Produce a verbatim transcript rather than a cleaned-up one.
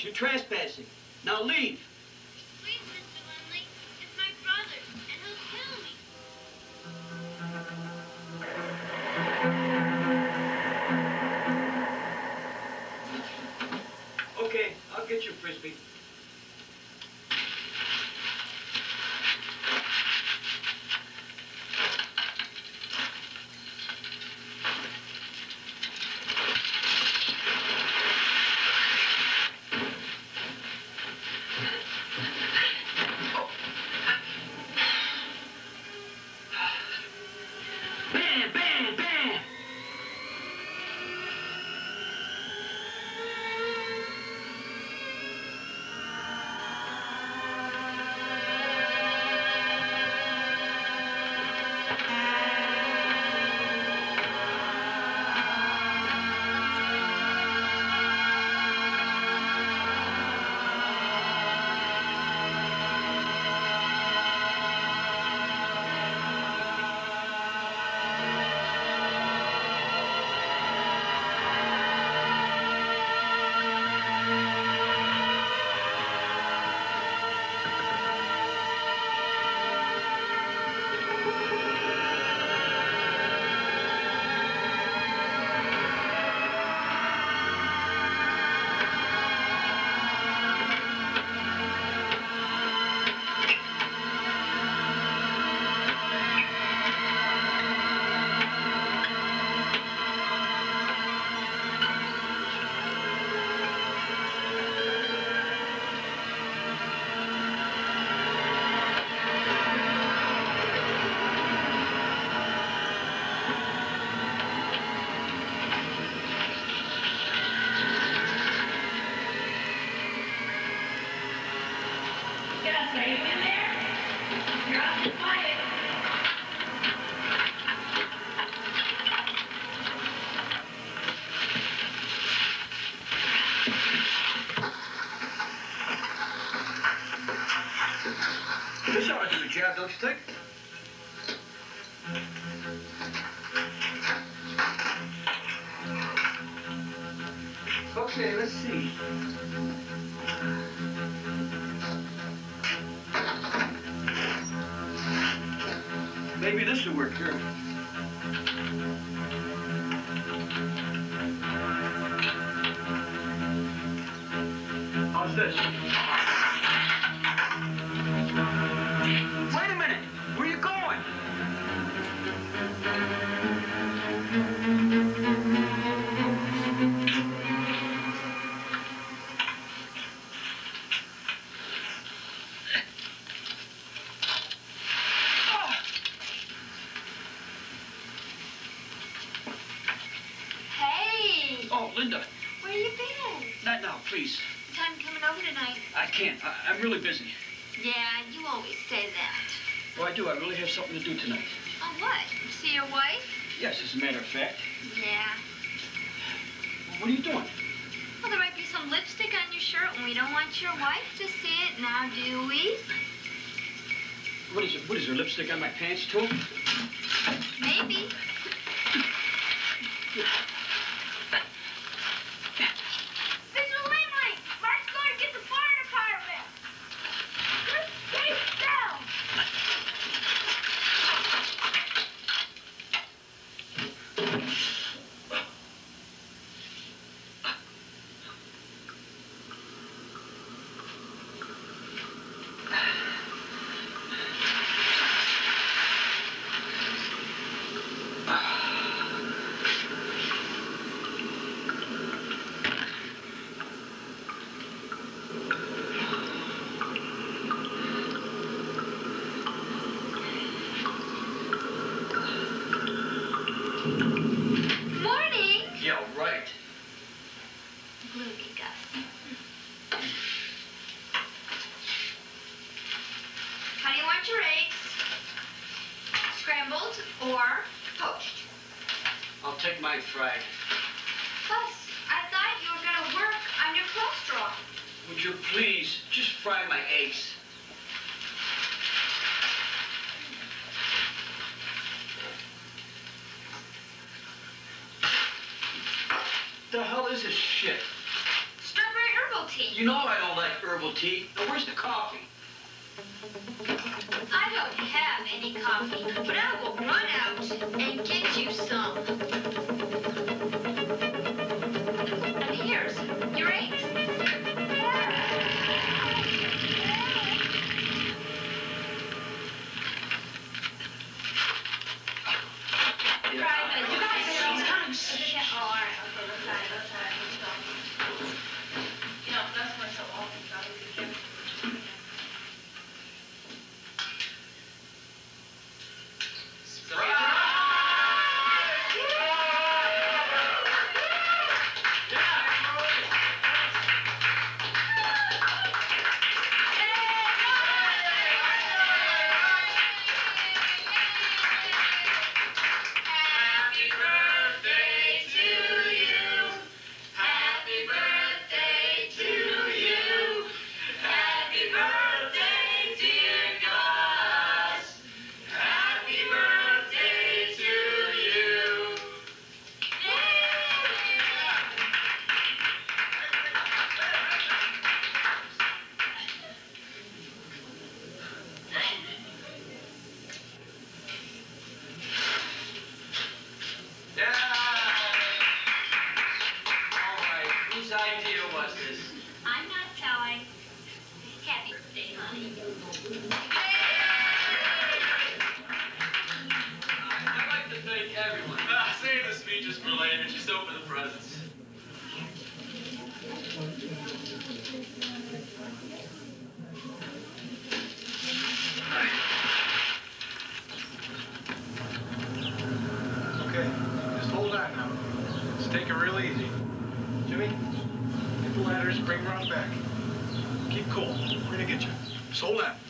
You're trespassing. Now leave. Please, Mister Linley. It's my brother, and he'll kill me. Okay, I'll get you, Frisbee. Something to do tonight. Oh, what? See your wife? Yes, as a matter of fact. Yeah. Well, what are you doing? Well, there might be some lipstick on your shirt, and we don't want your wife to see it now, do we? What is it? What is there, lipstick on my pants, too? Maybe. How do you want your That's right. Plus, I thought you were going to work on your cholesterol. Would you please just fry my eggs? The hell is this shit? Strawberry herbal tea. You know I don't like herbal tea. Now, where's the coffee? I don't have any coffee, but I will run out and get you some. And here's your eggs. Yeah. Right, you guys are coming. Yeah, all right. Okay, let's try it. Let's try it. Bring Ron back. Keep cool. We're gonna get you. Sold out.